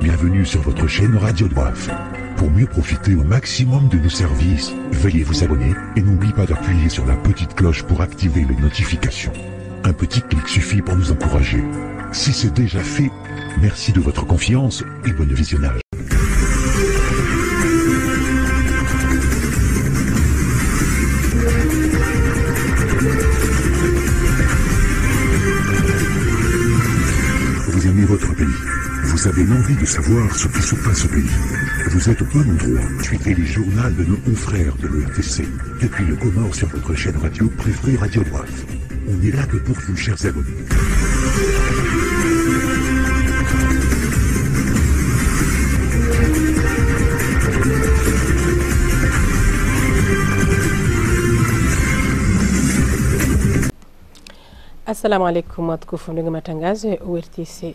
Bienvenue sur votre chaîne Radio Doif. Pour mieux profiter au maximum de nos services, veuillez vous abonner et n'oubliez pas d'appuyer sur la petite cloche pour activer les notifications. Un petit clic suffit pour nous encourager. Si c'est déjà fait, merci de votre confiance et bon visionnage. Vous aimez votre pays. Vous avez l'envie de savoir ce qui se passe au pays. Vous êtes au bon endroit. Suivez les journaux de nos confrères de l'ORTC. Depuis le Comore sur votre chaîne radio préférée Radio Doif. On est là que pour vous, chers abonnés. السلام عليكم واتكوفون لغم تنغازي ORTC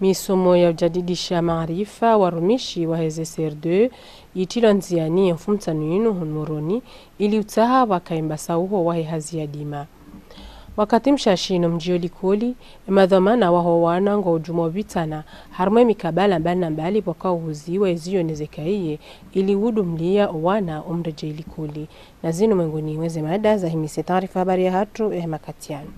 misomo ya ujadidisha maarifa warumishi wa heze serdeu yitilo nziani ya mfumtanuyinu hunmuroni ili utaha wakayimbasa uho wahi hazi ya dima wakati mshashino mjioli kuli madhamana waho wana ngo ujumo bitana harumwe mikabala mbana mbali waka uhuziwa ezio nezekaiye ili udu mlia wana umrejeili kuli na zinu menguni weze mada za himise tarifa habari ya hatu ehemakatiano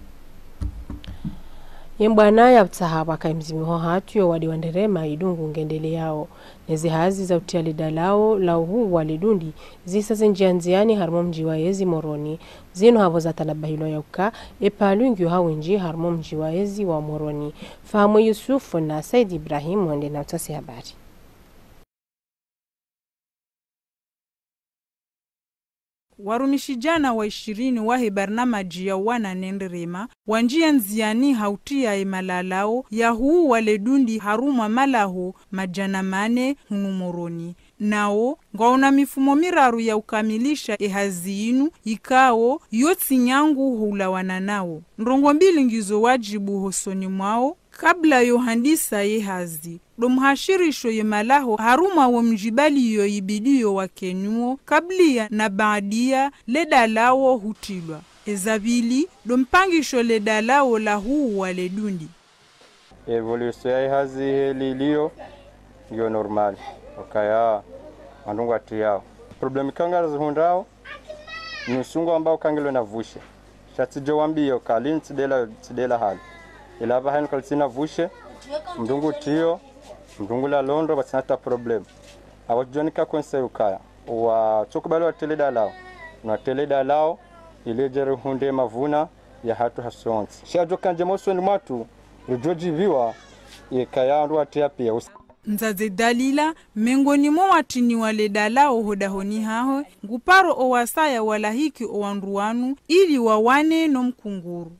Yembwana ya utahawa kaimzimiho hatu ya wadi wanderema idungu ungendele yao. Nezi hazi za utialida lao, lau huu walidundi, zisa zinjianziani harmo mjiwa ezi moroni. Zinu havo za talabahilo ya uka, epalungi hau nji harmo mjiwa ezi wa moroni. Fahamu Yusuf na Said Ibrahim wende na utasi habari. Warumishijana wa 20 wahe barnamaji ya wana nenderema, wanjia nziani hautia emalalao, ya huu waledundi haruma malaho majana mane hunumoroni. Nao, ngaona mifumo miraru ya ukamilisha ehaziinu, ikao, yoti nyangu hula wananao. Nrongombili ngizo wajibu hosoni mwao, kabla yohandisa ehazi. Domhashirisho yemalaho haruma wa mjibali yoyibidiyo wa kenyuo kablia na baadia ledalao hutilwa. Ezabili, dompangisho ledalao la huu wa ledundi. Evolution ya hazi heli liyo, yo normali. Wakaya, anunga tuyao. Problemi kanga zuhundao, nusungu ambao kangilo na vushe. Shatijo wambiyo, kalini tidela hali. Ilaba hainu kalitina vushe, mdungu tiyo, mdungula londo batinata problem. Awajonika kwenye ukaya. Wa chokubali wa teleda lao. Na teleda lao ilejeru hunde mavuna ya hatu hasonti. Shajo kanjemoso ni matu rujoji viwa ye kaya andu atia pia. Nzaze dalila mengoni mwa watini waleda lao hodahoni hao nguparo owasaya walahiki owanruanu ili wawane no mkunguru.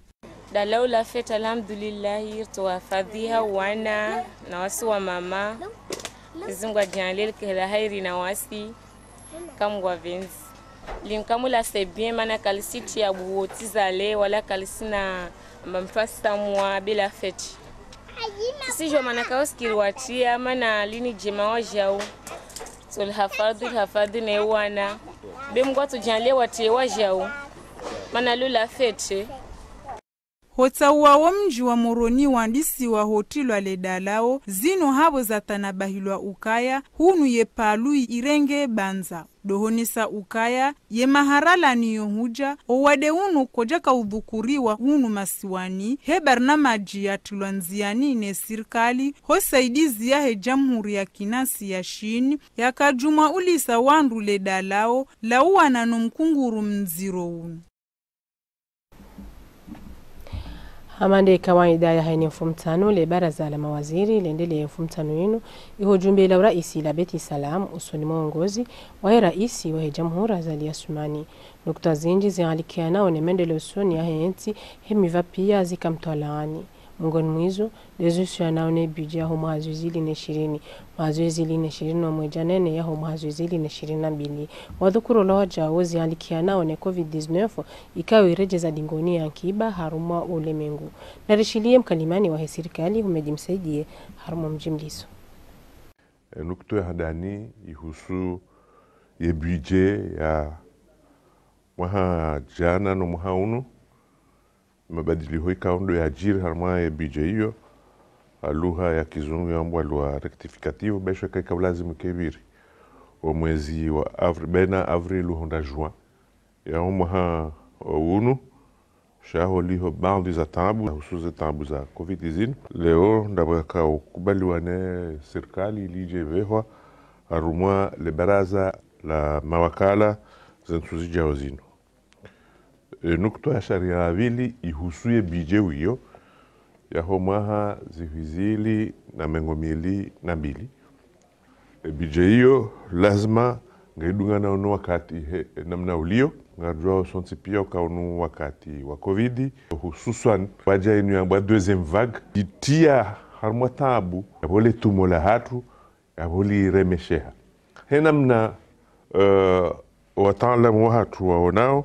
Dalau la fete alhamdulillahi tuwafadhiha wana na wasu wa mama zungwa janlil kila hairi na wasi kamwa vinzi limkamula sebie mana kalsiti ya buotizale wala kalsina mfasta mwa bila fete sijo mana kaoskirwatia mana lini jemawa jau tulhafadhi na wana bemgwa tujanle watewa jau mana lula fete Hota uwa mji wa moroni wandisi wa hotilwa ledalao, zino habo za tanabahilwa ukaya, hunu yepalui irenge banza. Dohonisa ukaya, ye maharala niyo huja, owade hunu kojaka udhukuriwa hunu masiwani, hebarnamaji ya tulwanziani ne sirkali, hosaidizi ya hejamhuri ya kinasi ya shini, ya kajuma ulisa wandu ledalao, lauwa na nomkunguru mziro hunu. Amande kawaida ya haini mfumtano le baraza la mawaziri lendele mfumtano yenu ihojumbe la raisi la beti salam usoni mwongozi wa raisi wa jamhuri azali Asumani nukta zinji zihalikiana one mendele usoni ya henti hemiva pia zikamtolaani mngoni mwizo lezusu yanaone bidja homo azuzili ne 20 mazuzili ne 20 no mwejanene ya homo azuzili ne 22 wadhukuru loja wozi alikiana one COVID-19 ikawe rejeza dingoni ya kiba haruma ulemengu narishilie mkalimani wa serikali humejimsaidie haruma mjimliso nukto hadani ihusu ye budget ya mwa jana no mhaunu mabadiliko ikaondo ya ajira harma ya bidje hiyo lugha ya kizungu yombo lwa rectificativo besho kai kablazimu kebiri wa mwezi wa avri bena avril honda juin ya umha unu shaho liho baadhi za taabu hususan za taabu za COVID-19 leo ndabaka ukubaliwa na serikali lijevehwa arumwa le baraza la mawakala zinazozijao zino nukto ya sharia vili ihusuye bijewu hiyo ya homaha zihizili na mengomili na mbili bije hiyo lazima ngaidunga na unu wakati namna ulio ngadwa usonti pia ukaunu wakati wa COVID hususan waja inu ya mba deuxième vague jitia harmwa tabu ya wole tumola hatu ya wole remesheha hena mna wataalamu hatu waonao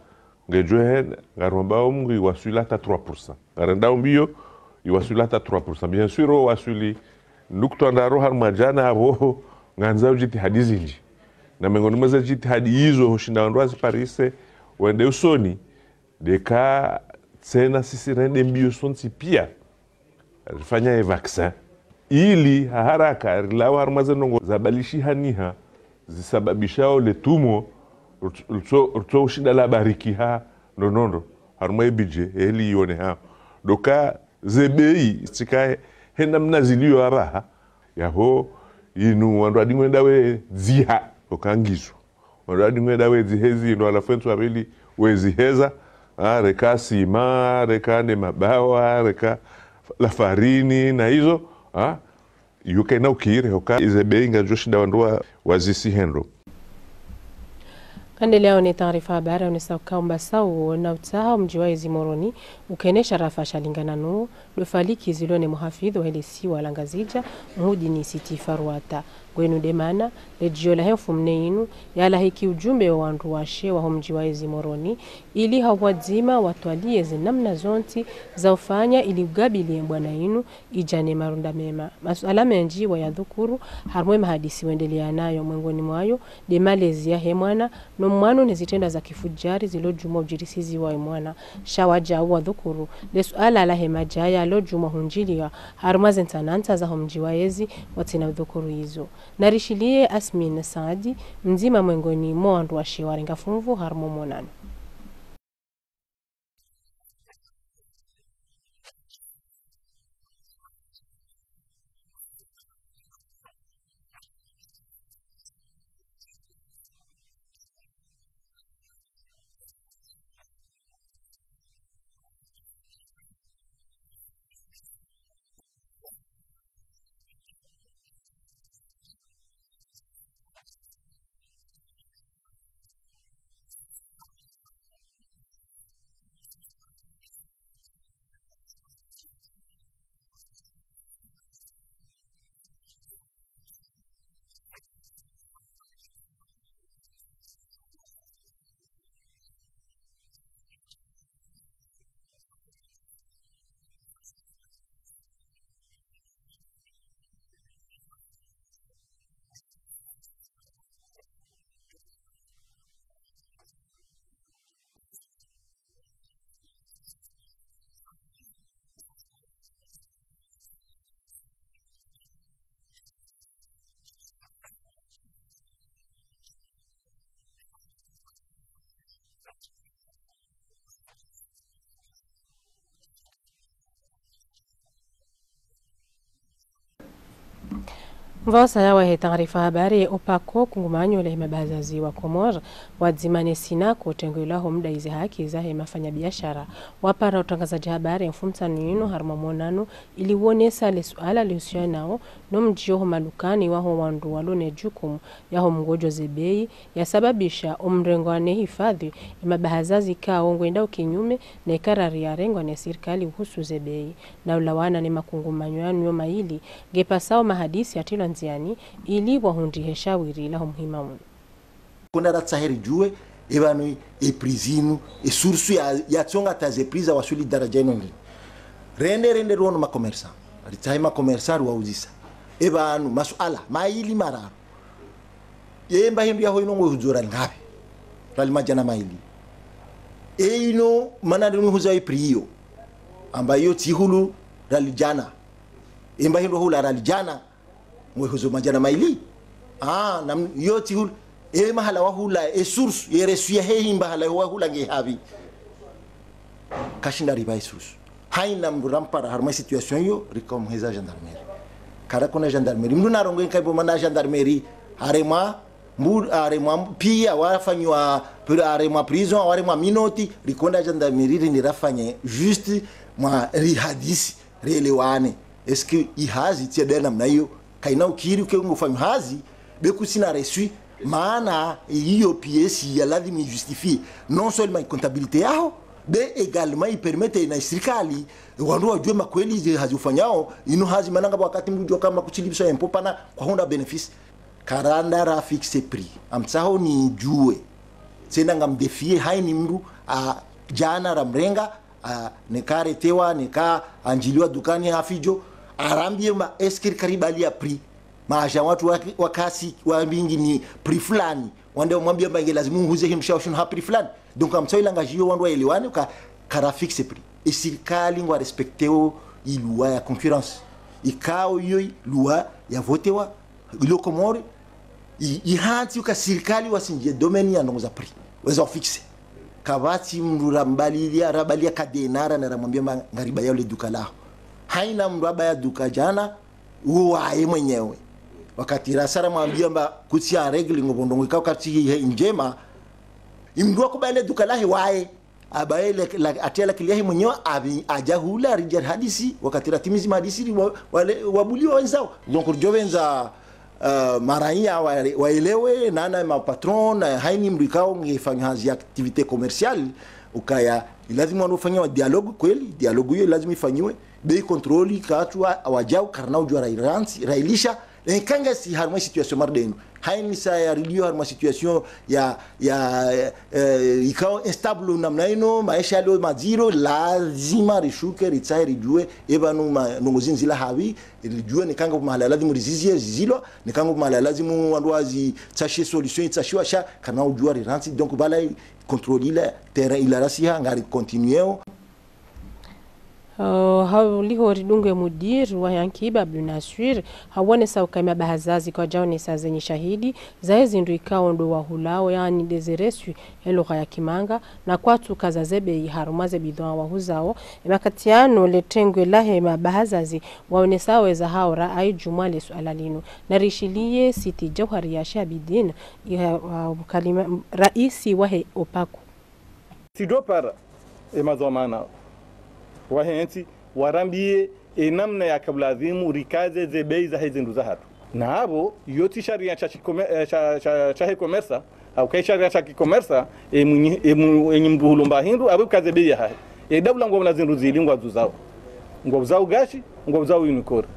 ngejohe ngarombao mungu iwasulata 3% ngarendao mbio iwasulata 3% bien sûr wasuli nukta ndaro harmajana abo nganzao jitihadi zinji na mengonomeza jitihadi hizo hoshindaondoazi parise wende usoni deka tsena sisi rende mbio sonti pia rifanya ye vaksin ili haraka rilawa harmaza nongo zabalishi haniha zisababishao letumo urto shida la bariki ha nonondo harmaye bije eli yone ha doka zebei tsikae henda mnazilio abaha yaho inu wandu adingwenda we ziha okangizo wandu adingwenda we zihezi ino alafentu abeli we ziheza reka sima, reka ne mabawa, reka lafarini na hizo yuka ina ukire hoka izebei nga joshi ndawandua wazisi hendo Kandeleo ni taarifa habari unisauka mbasau na utaha mjiwaizi moroni ukene sharafa shalingana nuu lufaliki zilone muhafidho helisi walangazija mudi ni sitifaruata gwenu demana lejio la hefu mneinu yala hiki ujumbe wa wanruwashe wa mjiwaizi moroni ili hawadzima watualie zinamna zonti za ufanya ili ugabili mbwana inu ijane marunda mema masuala menji wa yadhukuru harmwe mahadisi wendelianayo mwengoni mwayo demalezi ya hemwana no mwanu nezitenda za kifujari zilojuma ujirisizi wa imwana shawaja uwa dhukuru lesuala la hemajaya lojuma hunjiliwa harma zentananta za homjiwaezi watina udhukuru hizo narishilie Asmin Saadi mzima mwengoni mwandu wa shewarenga funvu harmo monano Mvasa yawa he taarifa habari upako kungumanyo le mabazazi wa Komor wadzimane sinako tengula homda izi haki za he mafanya biashara wapara utangazaji habari mfumta nino harma monano ili wonesa le suala le usya nao no mjio homalukani waho wandu walone jukumu yaho mgojo zebei yasababisha omrengo ane hifadhi mabazazi ka ongwenda ukinyume na ikarari ya rengo ne serikali uhusu zebei na ulawana ni makungumanyo yanu yomaili gepasao mahadisi atilo Watanzania ili wahundihe shawiri la muhimu. Kuna ratsaheri juu evanu eprizinu esursu ya tsonga tazepriza wasuli darajeno ni rende rono makomersa ritaima komersaru wauzisa evanu masuala maili mara yemba hindu ya hoino ngozura ngabe ralima jana maili eino manadunu huzai priyo ambayo tihulu ralijana yemba hindu hula ralijana ngozo majana maili nam yotihulu e mahala wahula e source e resuye hehi mahala wahula nge habi kashinda riba e source haina mrampara harma situation yo rikom heza gendarmerie kara kona gendarmerie mduna rongo nkaibo mana gendarmerie harema mbu arema pia wafanywa arema prison arema minoti rikonda gendarmerie ni rafanye juste ma rihadisi relewane est-ce que ihazi tiedena mnayo kaina ukiri ukengo fanywa hazi bekusina resuye maana hiyo PS ya lazima justifie non seulement comptabilité yao mais également il permet na serikali wandu wajue makweli je hazifanyao ino hazi mananga wakati mjua kama kuchilibisha impo pana kwa honda benefits karanda ra fixe prix amtsaho ni jue sina ngamdefie haini mru a jana ramrenga nekare tewa neka anjiliwa dukani hafijo arambie ma eskir karibali ya prix maja watu wakasi wabingi ni priflani wande mwambia mbange lazima uhuze himsha ushun ha priflani donc amtso ilangajio wandu waelewane ka kara fixe prix e serikali ngwa respecteo ilua ya concurrence ikao yoi lua ya votewa ilokomori ihanti uka serikali wasinje domeni ya ndongoza prix wezo fixe kabati mrurambalilia rabalia kadenara na ramwambia ngariba yao le duka lao haina mraba ya duka jana uwae mwenyewe wakati rasara mwambia mba kutia regli ngobondongo ikao kati ya njema imduwa kubaile duka lahi wae abaile atia la kiliahi mwenyewe ajahula rijar hadisi wakati ratimizi mahadisi wabuliwa wenzao donko jovenza maraia waelewe nana mapatron haini mdu ikao ngefanya hazi aktivite komersiali ukaya lazima wanofanya wa dialogu kweli dialogu hiyo lazima ifanyiwe bei kontroli katu wajao karna ujua railisha nkanga si harma situation mardenu haini sa ya rilio harma situation ya ikao instablo namna ino maisha leo maziro lazima rishuke ritsae rijue ebanu nongozi nzila hawi rijue nkanga mahala lazimu rizizie zizilo nkanga mahala lazimu wanduazi tsashe solution tsashiwa sha karna ujua riransi donc bala kontroli la terrain ilarasiha ngari continueo hauliho ridunge mudir wa yanki bablu naswir hawane saukaima bahazazi kwa jao nisa zenye shahidi zaezi ndu ikao ndo wahulao yaani dezereswi eluga ya kimanga na kwa tukazazebe harumaze bidhoa wahuzao makatiano letengwe lahe mabahazazi waonesaweza haura aijumale sualalinu narishilie siti jauhari ya shabidin raisi wahe opaku sidopara emazomana wahenzi warambie enamna ya kablazimu rikaze zebei za hizindu za hatu na habo yoti sharia cha hikomersa au kai sharia cha kikomersa enyi mbuhulumba hindu abu kazebei ya hai edabla ngwa mnazindu zili ngwa buzao gashi ngwa buzao unikora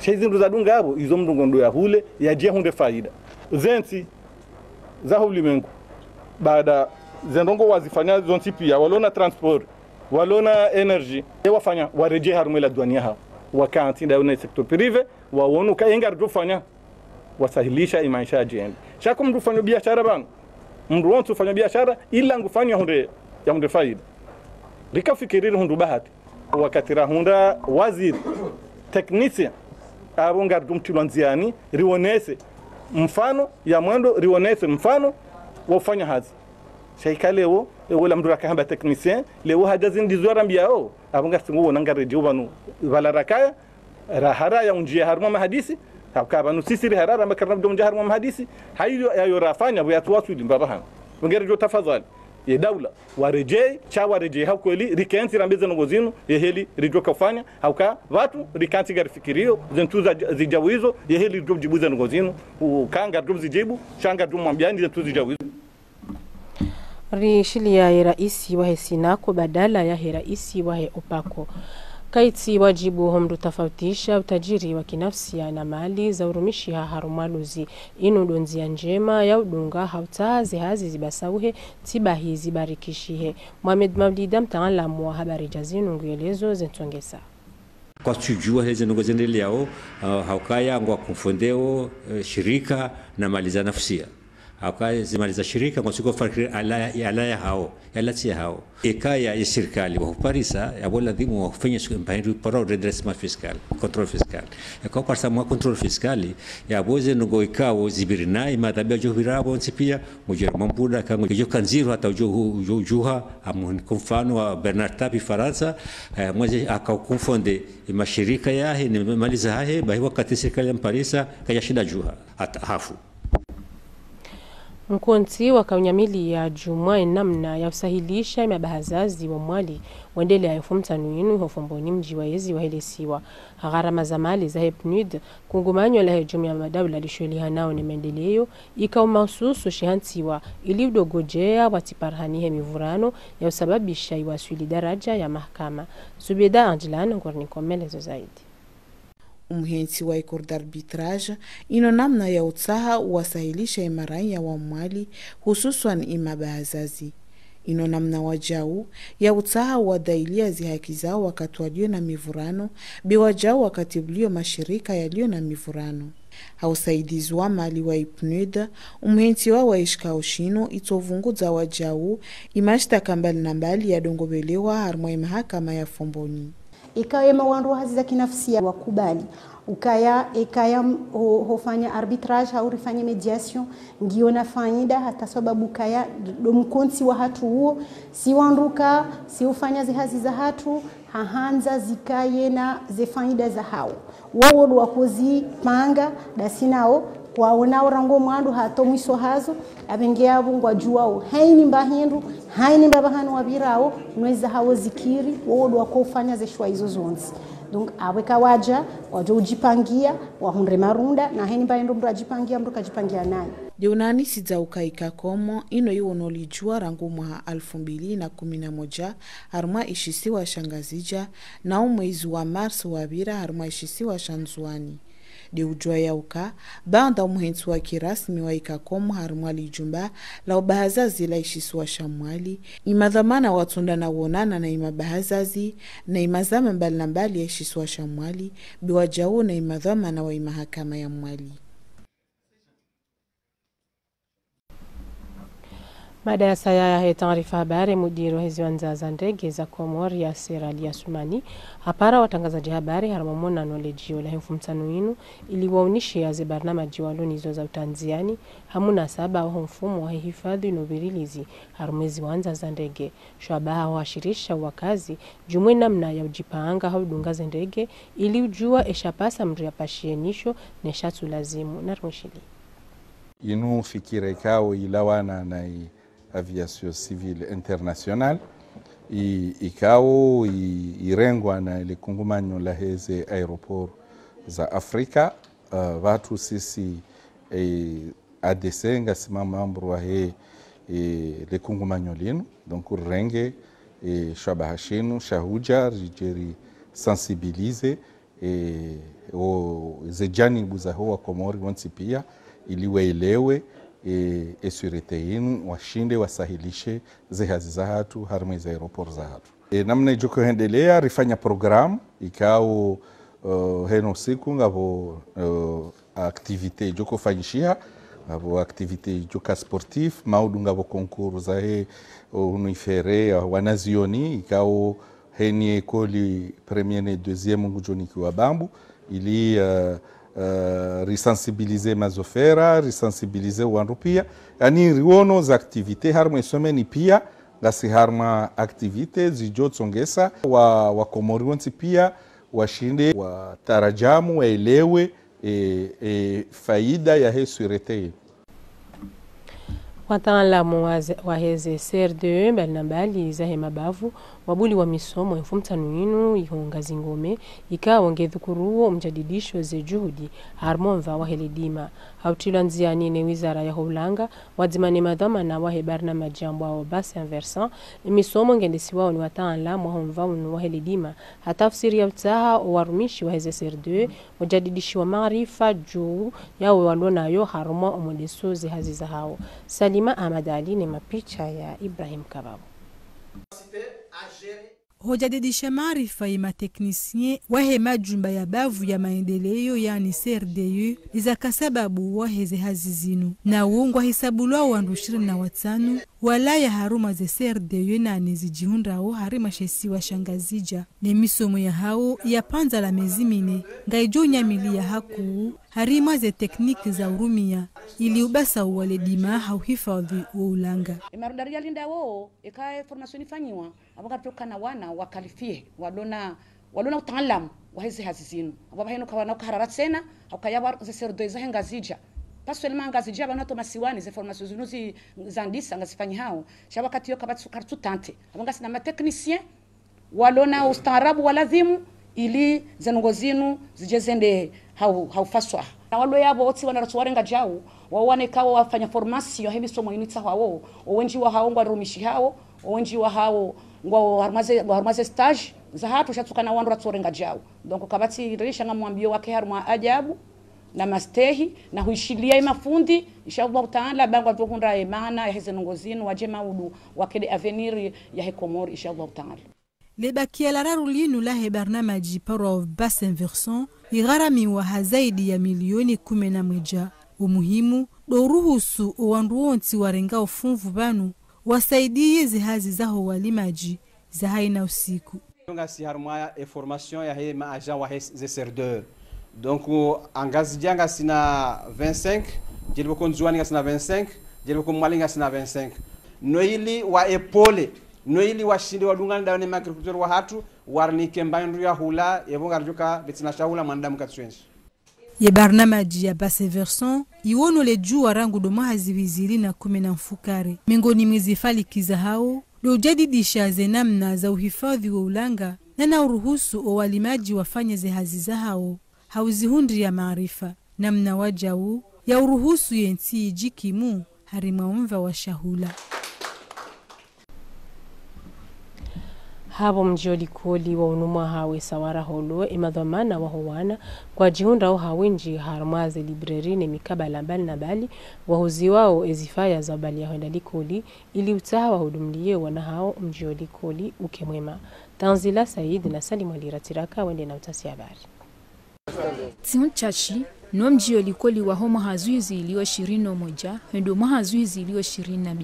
shahizindu za dunga habo izo mdungondo ya hule ya jia hunde faida zenzi za hulimengu baada zendongo wazifanya zontipia walona transport walona energy ewafanya wareje harumela duania hao wakanti nda una sector privé waonu ka engar dufanya wasahilisha imaisha ajende shakum dufanya biashara bang mndu wontu ufanya biashara ila ngufanya hunde ya hunde faida rikafikirira hundu bahati wakatira hunda waziri technicien abonga dumtilanziani rionese mfano ya mwendo rionese mfano wafanya hazi shaikaleo wala mdu rakahamba technicien leo hadazin dizora mbiao abanga singo nanga radio banu balaraka rahara ya unji harma mahadisi akabanu sisiri harara makarna dum jaharma mahadisi hayo ayorafanya bya tuwatu limbarahan ngere jo tafadhali ya dawla wareje cha wareje hakweli rikanti rambiza ngozinu yeheli rijo kafanya hauka watu rikanti garifikirio zentuza zijawizo yeheli rijo jibuza ngozinu ukanga rijo zijibu shanga rijo mwambiani zentuza zijawizo Rishilia ya raisi wahe sinako badala ya raisi wahe opako. kaiti wajibu humdutafautisha utajiri wa kinafsi na mali za urumishia harumaluzi inu donzia njema ya udunga hautazi hazi zibasauhe tibahi zibarikishihe. Muhammad Mawlida mtaalamu wa habari jazinu nguelezo zentongesa. Kwa tujua hizi nungozende liao haukaya ngwa kumfondeo shirika na mali za nafsia. Haka zimaliza shirika mwasiko farikiri alaya hao, yalatia hao. Eka ya sirikali wa huparisa ya wala dhimu wa kufanya mpahiru para redressment fiskali, kontrol fiskali. Eka uparisa mwa kontrol fiskali ya waze nungo ikawo zibirina ima dhabia juhira wa nsipia mujera mambuna kango yu kanziru hata ujuha amuhini kumfano wa Bernard Tapie Faransa mwaze akaukumfonde ima shirika ya hii ni maliza hae bahiwa kati sirikali ya mparisa kaya shida juha hata hafu. Mkonti wakaunyamili ya jumwa inamna ya usahilisha mabahazazi wa mwali wendele ya yofumtanu inu hofomboni mjiwaezi wa hele siwa. Gharama za mali za hepnud kungumanyo la hejumu ya madawla lishuliha nao ni mendeleo ikaw maususu shihantiwa ili udogojea watiparhanihe mivurano ya usababisha iwasuli daraja ya mahkama. Zubeda Anjilana ngornikomelezo zaidi. Umuhensi wa ikorda arbitraja ino namna ya utsaha uwasahilisha imaraya wa mwali hususan imabahazazi. Ino namna wajau ya utsaha uwadailia zihaki zao wakati walio na mivurano biwajau wakati bulio mashirika yalio na mivurano. Hausaidizi wa mali wa ipnuida umuhensi wa waishka ushino itovungu za wajau imashita kambali na mbali ya dongobelewa harmwa imahakama ya fomboni. Ikawa mawandu hazi za kinafsia wakubali ukaya hofanya arbitrage haurifanya mediation ngiona faida hata sababu kaya domkonsi wa hatu huo si wanduka si ufanya zihazi za hatu hahanza zikaye na ze faida za hao wao wakozi panga dasinao kwaona orango mwandu hato mwiso hazo abengea bungwa juao haini mbahindu haini mbabahanu wabirao nweza hawo zikiri wodo wakofanya ze shwa hizo zonzi donc aweka waja wajojipangia wahundre marunda na haini mbahindu mdu ajipangia mdu kajipangia naye Jonani sidza ukaika komo ino yono lijua rangu mwa 2011 harma ishisiwa shangazija na mwezi wa Mars wabira harma ishisiwa shanzuani Deujua ya uka, banda umuhensu wa kirasmi wa ikakomu harumwali jumba la ubahazazi la ishisuwa shamwali, imadhamana watunda na wonana na imabahazazi na imazama mbali na mbali ya ishisuwa shamwali, biwajao na imadhamana wa imahakama ya mwali. Mada ya sayaya ya taarifa habari mudiru hizi wanzaza ndege za Komori ya Serali ya Sumani. Hapara watangazaji habari haramamona nolejio la hemfumtanu inu ili waunishi ya zebarnama jiwalu nizo za utanziani. Hamuna saba wa humfumu wa hifadhi inuvirilizi harumezi wanzaza ndege. Shwabaha washirisha wakazi jumwe namna ya ujipaanga haudungaza ndege ili ujua eshapasa mriapashie nisho neshatu lazimu. Narumishili. Inu fikirekao ilawana na aviación civil internacional y kao y rengwa na ile kungumanyo la heze aeroport za Afrika watu sisi ADC ngasimama ambro wa he le kungumanyo lino donc renge shabahashinu shahuja rijeri sensibilize o zejani buzaho wa Komori wansipia iliwe elewe esurete inu, washinde, wasahilishe zehazi za hatu, harme za aeroport za hatu. Namna ijoko hendelea, rifanya programu, ikao heno siku ngavo aktivite ijoko fanyishia, ngavo aktivite ijoka sportif, maudu ngavo konkuru za he unuifere, wanazioni, ikao heni ekoli premiene deuxième ngujoni kiwa bambu, ili risensibilize mazofera, risensibilize wanrupia. Yani riwono za aktivite harma isomeni pia gasi harma aktivite zijo tsongesa wakomori wanti pia washinde watarajamu waelewe faida ya hesurete. Wataalamu waheze CRDE mbali na mbali za hema bavu wabuli wa misomo yufumta nuinu yihongazi ngome yika wangedhukuruo mjadidisho ze juhudi harmonva wahelidima hautilanzia nine wizara ya hulanga wadzimane madhama na wahebarna majambu wa basi anversan misomo ngendesi wao ni wataanla mwahomva wahelidima hatafsiri ya utaha uwarumishi waheze serdue mjadidishi wa maarifa juu yawe walona yo harmo umodesuzi haziza hao. Salima Ahmad Ali ni mapicha ya Ibrahim Kababu. Hujadidisha maarifa ya mateknisie wahe majumba ya bavu ya maendeleo yani CRDU izaka sababu waheze hazizinu na uungwa hisabulwa wandu 25 walaya haruma ze CRDU na anizijihundrao harima shesi wa shangazija ni misomo ya hao ya panza la mezimine ngaijo nyamili ya haku harima ze tekniki za urumia ili ubasa uwale dima hauhifadhi wa ulanga. Marudaria linda wao ikae formasyoni fanyiwa abaka toka na wana wakalifie walona utalamu waheze hazizinu ababa heno kawana ukaharara tena ukayawa ze CRDU za hengazija pasolema ngazijia banato masiwani ze formasyoni zinuzi zandisa ngazifanyi hao shaba katiyo kabatsu kartu tante abanga sina mateknisien walona ustaarabu walazimu ili zanungozinu zijezende haufaswa na walo yabo oti wanaratuwarenga jau wawane kawa wafanya formasi ya hebi somo inita hao owenji wa hao ngwa rumishi hao owenji wa hao ngwa harumaze stage za hatu shatuka na wandu ratuwarenga jau donko kabati irisha nga mwambio wake haruma ajabu na mastehi na huishilia mafundi isha Allah taala bangwa vukundra emana ya heze nungozinu wajema udu wakede aveniri ya hekomori isha Allah taala. Lebaki alararulinu lahe barnamaji Power of Bass Inversion igharamiwa zaidi ya milioni 11. Umuhimu doruhusu uwanduonti warenga ufunvu banu wasaidie zihazi zaho walimaji za haina usiku. Ngasi harumaya information ya hema aja wa CRDU. Donc angazija ngasi na 25 jeliboko nzuani ngasi na 25 jeliboko mali ngasi na 25 noili wa epole noili washindi wadungana daone makrikultura wa hatu warnike mbandu ya hula yebonga rujuka betina shaula mandamu katsuenshi ye barnamaji ya Basse Verson iwono leju warangu doma haziwizili na 10 mfukare mingoni mwezifali kizahao lojadidisha zenamna za uhifadhi wa ulanga na na uruhusu owalimaji wafanye ze hazizahao hauzihundi ya maarifa namna wajau ya uruhusu yenti jikimu harimaumva wa shahula. Habo mjoli koli wa unumwa hawe sawara holo imadhamana wa huwana kwa jihunda wa hawenji harumaze librerine mikabala mbali na bali wa huziwao ezifaya za bali ya huendali koli ili utaha wa hudumliye wanahao mjoli koli ukemwema. Tanzila Said na Salima liratiraka wende na utasi habari. Tsiunchashi no mjoli koli wa homo hazuizi iliyo 21 hendo mahazuizi iliyo 22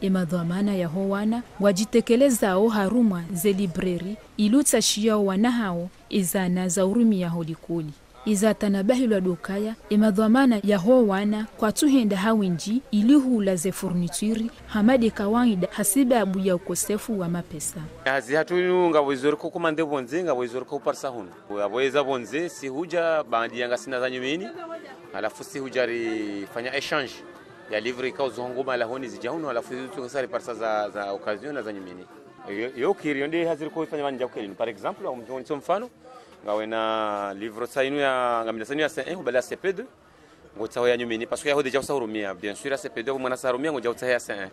emadhamana ya howana wajitekelezao haruma ze libreri ilutashiyao wanahao izana za urumi ya holikoli izatanabahilwa dokaya emadhamana ya howana kwa tuhenda hawinji ilihula ze furnituri hamade kawaida hasibabu ya ukosefu wa mapesa kazi hatununga wizuri kukomande bonze nga wizuri ko parsa huna waweza bonze si huja bandi yanga sina za nyumini alafu si hujari fanya exchange ya livre ka uzongoma la honi zijahuno alafu tukasari parsa za occasion za nyumini yo kirio ndi haziri ko fanya banja kweli par example umjoni mfano ngawena livre sainu ya ngamina sainu ya CE ubala CP2 ngotsaho ya nyumini parce que ya hodeja usarumia bien sûr CP2 kumana sarumia ngoja utsaha ya CE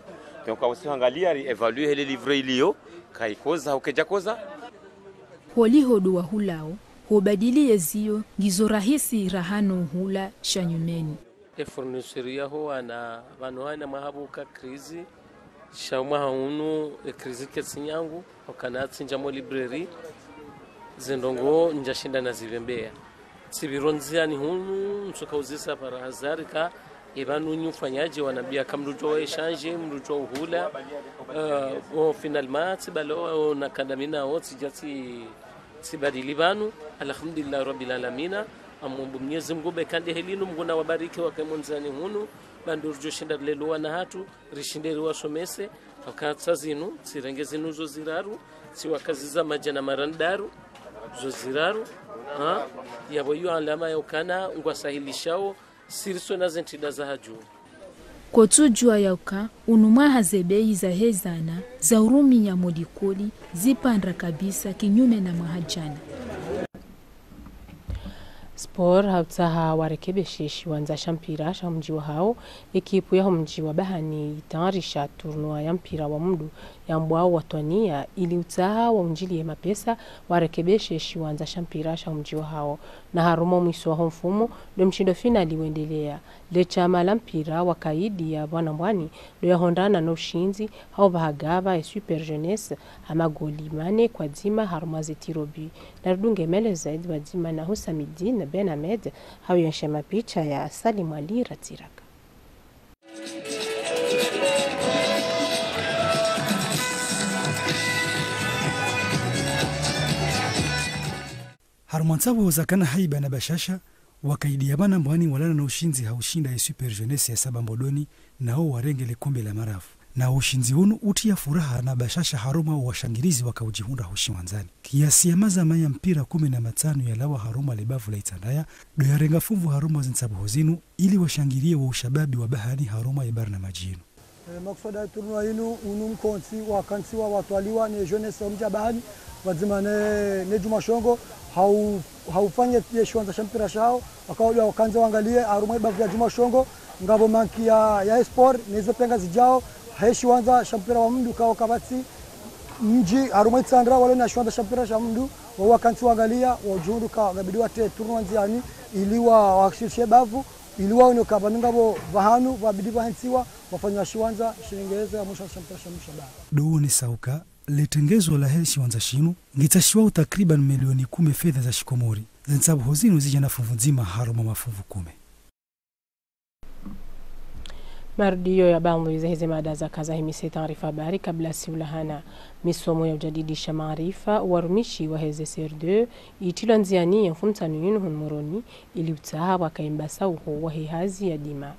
donc awasi angalia evaluer hele livre ilio kaikoza ukejakoza holi hodu wa hulao hobadili yezio ngizo rahisi rahano hula shanyumeni efornusiria ho ana vanoana mahabuka krizi shamwa hauno krizi ketsinyangu okanatsi njamo libreri zendongo njashinda na zivembea sibironzia ni hunu msukauzisa para hazarika ibanu nyufanyaji wanabia kamrujo eshanje mrujo uhula o finalmat balo na kadamina oti jati sibadili banu alhamdulillah rabbil alamin amombu mnyezi mgobe kandi helinu mguna wabariki wakamonzani hunu bandurjo shinda lelo wana hatu rishinderi wasomese akatsazinu sirengezinu zo ziraru siwakaziza majana marandaru zoziraru yaboyu alama yokana ngwasahilishawo siriso na zentida za haju Kotujua yauka unuma zebeyi za hezana za urumi ya modikoli zipandra kabisa kinyume na mahajana. Sport hautaha warekebesheshi wanzasha mpira sha mjiwa hao ekipu ya mjiwa bahani itayarisha turnua ya mpira wa mdu ya mbwao watwania ili utaha wa mjili ya mapesa warekebesheshi wanzasha mpira sha mjiwa hao na harumo mwiso wa mfumo do mshindo finali wendelea le chama la mpira wakaidi ya bwana mbwani do ya hondana na ushinzi hao bahagava ya super jeunesse ama goli mane kwa zima haruma zetirobi na rudunge mele zaidi wa zima na husa midina بين عماد هاو ينشم بيتشا يا سالمة علي راتيراك هرمان سابو زكان حيبا نباشاشا وكايدي يابانا مواني ولانا نوشينزي هاوشيندا يا سوبر جونيس يا سابامبولوني ناو warenge لكومبي la marafu na ushinzi hunu utia furaha na bashasha haruma washangirizi wakaujihunda hushiwanzani. Kiasi ya mazama ya mpira 15 ya lawa haruma libavu la itandaya, doyarenga fuvu haruma zinsabu hozinu, ili washangirie wa ushababi wa bahani haruma ya barna majinu. Makusada turnuwa hinu, unumkonsi, wakansiwa, watualiwa, nejone saumja bahani, wazima nejuma shongo, haufanya yeshuanza shampira shao, wakawaliwa wakanza wangalie, haruma ya bavu ya juma shongo, ngabo manki ya espor, nezo penga zijao, haishiwanza shampira wa mdu kwa wakabati mji arumaitsandra wale na shiwanza shampira wa mdu wakansi wangalia wajuhundu kwa gabidiwa te turnuwa nziani iliwa wakishirishie bavu iliwa unyoka banungabo vahanu wabidiwa hensiwa wafanywa shiwanza shiringeeza ya mwisho shampira shabavu duu ni sauka letengezo la hei shiwanza shinu ngitashiwa utakriban milioni 10 fedha za shikomori zinsabu hozinu zijana fufuzima haruma mafufu 10. Marudio ya bandu hizi mada za kaza himise taarifa habari kabla siulahana misomo ya ujadidisha maarifa warumishi wa heze serde itilo nziani ya mfumtanu yinu hunmuroni ili utaha wakaimbasa uho wa hihazi ya dima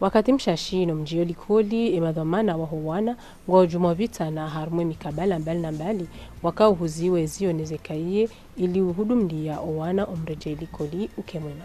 wakati mshashino mjio likoli emadhamana wahowana wa ujumwa vita na harumwe mikabala mbali na mbali wakau huziwe zio nezekaiye ili uhudumdia owana umreje likoli ukemwena.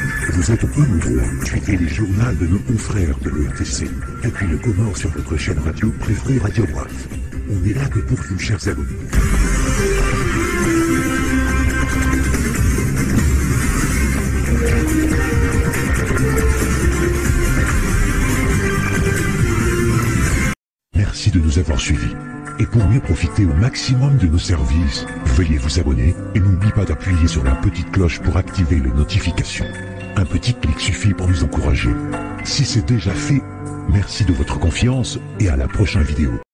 Vous êtes au bon endroit. Suivez les journaux de nos confrères de l'ORTC. Depuis le comment sur votre chaîne radio préférée Radio Brave. On est là que pour vous, chers amis. Merci de nous avoir suivis. Et pour mieux profiter au maximum de nos services, veuillez vous abonner et n'oubliez pas d'appuyer sur la petite cloche pour activer les notifications. Un petit clic suffit pour nous encourager. Si c'est déjà fait, merci de votre confiance et à la prochaine vidéo.